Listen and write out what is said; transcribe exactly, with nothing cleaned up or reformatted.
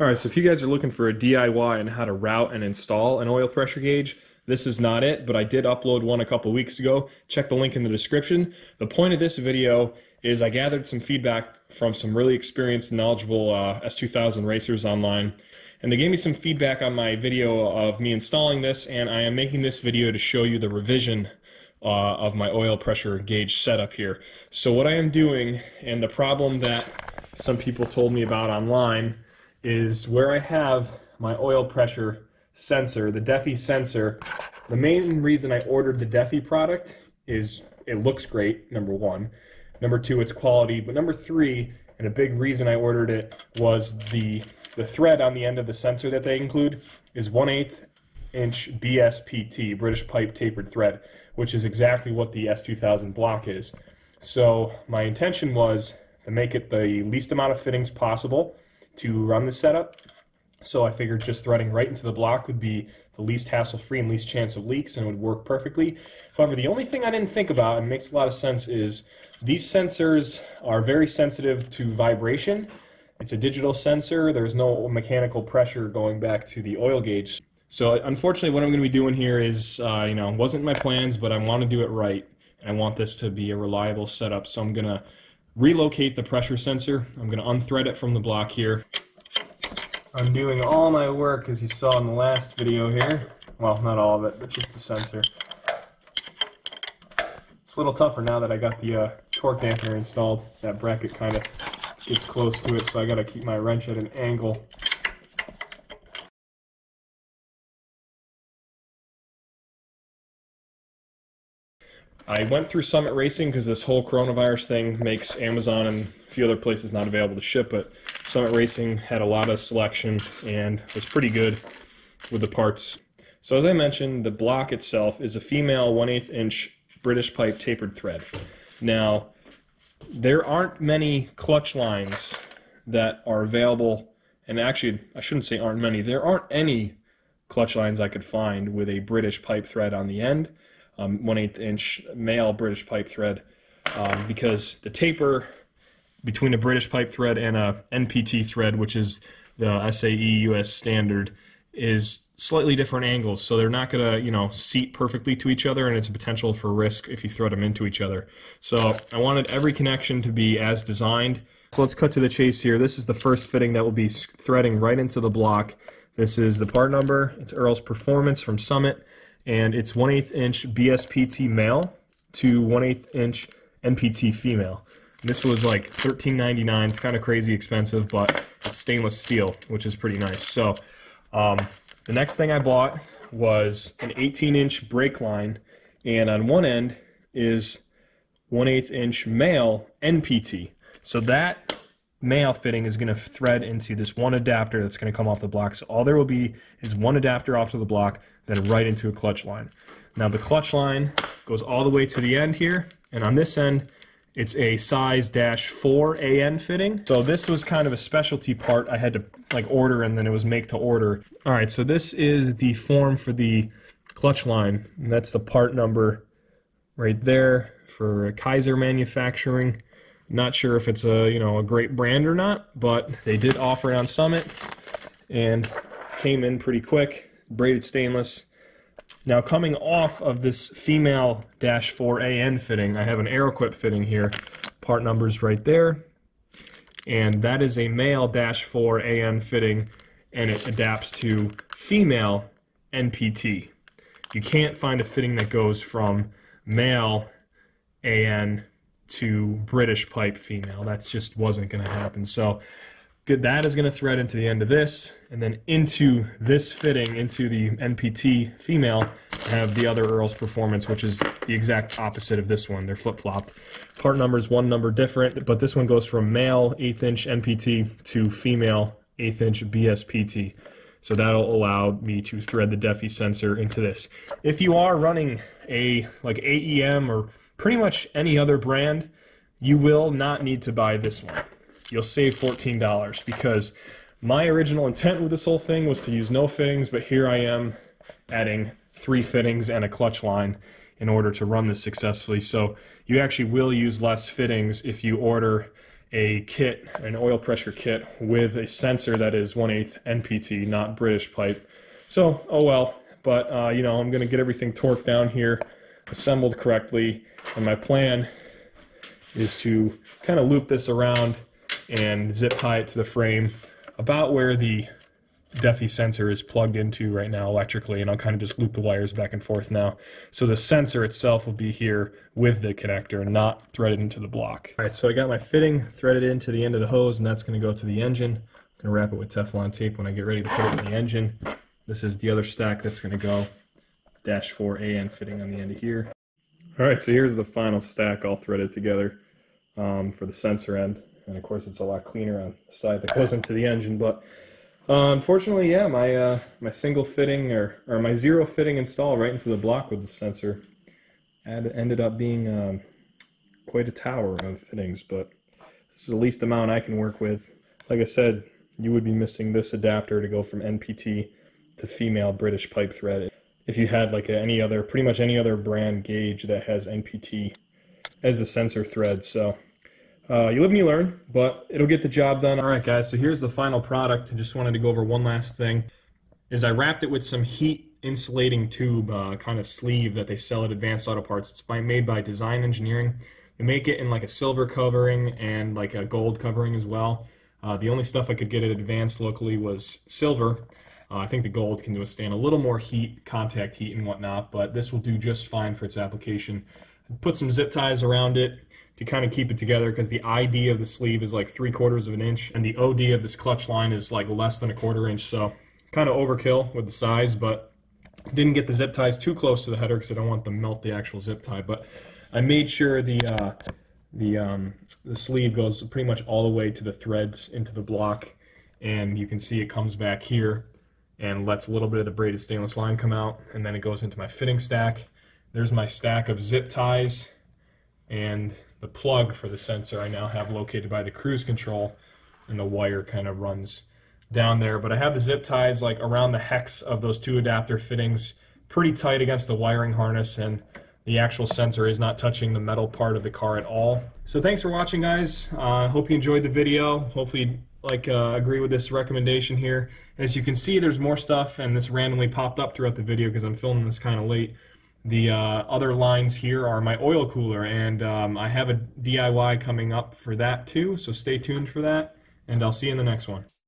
All right, so if you guys are looking for a D I Y on how to route and install an oil pressure gauge, this is not it, but I did upload one a couple weeks ago. Check the link in the description. The point of this video is I gathered some feedback from some really experienced, knowledgeable uh, S two thousand racers online, and they gave me some feedback on my video of me installing this, and I am making this video to show you the revision uh, of my oil pressure gauge setup here. So what I am doing, and the problem that some people told me about online, is where I have my oil pressure sensor, the Defi sensor. The main reason I ordered the Defi product is it looks great, number one. Number two, it's quality. But number three, and a big reason I ordered it, was the the thread on the end of the sensor that they include is one eighth inch B S P T, British pipe tapered thread, which is exactly what the S two thousand block is. So my intention was to make it the least amount of fittings possible to run the setup. So I figured just threading right into the block would be the least hassle-free and least chance of leaks, and it would work perfectly. However, the only thing I didn't think about, and makes a lot of sense, is these sensors are very sensitive to vibration. It's a digital sensor. There's no mechanical pressure going back to the oil gauge. So unfortunately, what I'm going to be doing here is, uh, you know, it wasn't my plans, but I want to do it right, and I want this to be a reliable setup. So I'm going to relocate the pressure sensor. I'm going to unthread it from the block here. I'm doing all my work, as you saw in the last video here. Well, not all of it, but just the sensor. It's a little tougher now that I got the uh, torque dampener installed. That bracket kind of gets close to it, so I got to keep my wrench at an angle. I went through Summit Racing because this whole coronavirus thing makes Amazon and a few other places not available to ship, but Summit Racing had a lot of selection and was pretty good with the parts. So as I mentioned, the block itself is a female one eighth inch British pipe tapered thread. Now, there aren't many clutch lines that are available, and actually, I shouldn't say aren't many, there aren't any clutch lines I could find with a British pipe thread on the end. Um, one eighth inch male British pipe thread, um, because the taper between a British pipe thread and a N P T thread, which is the S A E U S standard, is slightly different angles, so they're not going to, you know, seat perfectly to each other, and it's a potential for risk if you thread them into each other. So I wanted every connection to be as designed. So let's cut to the chase here. This is the first fitting that will be threading right into the block. This is the part number. It's Earl's Performance from Summit. And it's one eighth inch B S P T male to one eighth inch N P T female. And this was like thirteen ninety-nine. It's kind of crazy expensive, but it's stainless steel, which is pretty nice. So um, the next thing I bought was an eighteen inch brake line, and on one end is one eighth inch male N P T. So that male fitting is going to thread into this one adapter that's going to come off the block. So all there will be is one adapter off to the block, then right into a clutch line. Now the clutch line goes all the way to the end here, and on this end it's a size dash four A N fitting. So this was kind of a specialty part I had to like order, and then it was make to order. All right, so this is the form for the clutch line, and that's the part number right there for Kaiser Manufacturing. Not sure if it's a, you know, a great brand or not, but they did offer it on Summit and came in pretty quick, braided stainless. Now coming off of this female dash four A N fitting, I have an Aeroquip fitting here, part numbers right there, and that is a male dash four A N fitting, and it adapts to female N P T. You can't find a fitting that goes from male A N to British pipe female. That's just wasn't going to happen. So that is going to thread into the end of this, and then into this fitting, into the N P T female, I have the other Earl's Performance, which is the exact opposite of this one. They're flip-flopped. Part numbers, one number different, but this one goes from male eighth inch N P T to female eighth inch B S P T. So that'll allow me to thread the Defi sensor into this. If you are running a like A E M or pretty much any other brand, you will not need to buy this one. You'll save fourteen dollars, because my original intent with this whole thing was to use no fittings, but here I am adding three fittings and a clutch line in order to run this successfully. So you actually will use less fittings if you order a kit, an oil pressure kit, with a sensor that is one eighth N P T, not British pipe. So, oh well, but uh, you know, I'm gonna get everything torqued down here, assembled correctly, and my plan is to kind of loop this around and zip tie it to the frame about where the Defi sensor is plugged into right now electrically, and I'll kind of just loop the wires back and forth now. So the sensor itself will be here with the connector, not threaded into the block. All right, so I got my fitting threaded into the end of the hose, and that's going to go to the engine. I'm going to wrap it with Teflon tape when I get ready to put it in the engine. This is the other stack that's going to go. Dash four A N fitting on the end of here. All right, so here's the final stack all threaded together um, for the sensor end. And of course, it's a lot cleaner on the side that goes into the engine, but Uh, unfortunately, yeah, my uh, my single fitting or or my zero fitting install right into the block with the sensor had, ended up being um, quite a tower of fittings. But this is the least amount I can work with. Like I said, you would be missing this adapter to go from N P T to female British pipe thread. If you had like any other, pretty much any other brand gauge that has N P T as the sensor thread, so. Uh, you live and you learn, but it'll get the job done. All right, guys, so here's the final product. I just wanted to go over one last thing. Is I wrapped it with some heat insulating tube uh, kind of sleeve that they sell at Advanced Auto Parts. It's by, made by Design Engineering. They make it in like a silver covering and like a gold covering as well. Uh, the only stuff I could get at Advanced locally was silver. Uh, I think the gold can withstand a little more heat, contact heat and whatnot, but this will do just fine for its application. Put some zip ties around it to kind of keep it together, because the I D of the sleeve is like three quarters of an inch and the O D of this clutch line is like less than a quarter inch, so kind of overkill with the size, but didn't get the zip ties too close to the header because I don't want them to melt the actual zip tie. But I made sure the uh, the um, the sleeve goes pretty much all the way to the threads into the block, and you can see it comes back here and lets a little bit of the braided stainless line come out, and then it goes into my fitting stack. There's my stack of zip ties, and the plug for the sensor I now have located by the cruise control, and the wire kind of runs down there. But I have the zip ties like around the hex of those two adapter fittings pretty tight against the wiring harness, and the actual sensor is not touching the metal part of the car at all. So thanks for watching, guys. I uh, hope you enjoyed the video. Hopefully you like uh, agree with this recommendation here. As you can see, there's more stuff, and this randomly popped up throughout the video because I'm filming this kind of late. The uh, other lines here are my oil cooler, and um, I have a D I Y coming up for that too, so stay tuned for that, and I'll see you in the next one.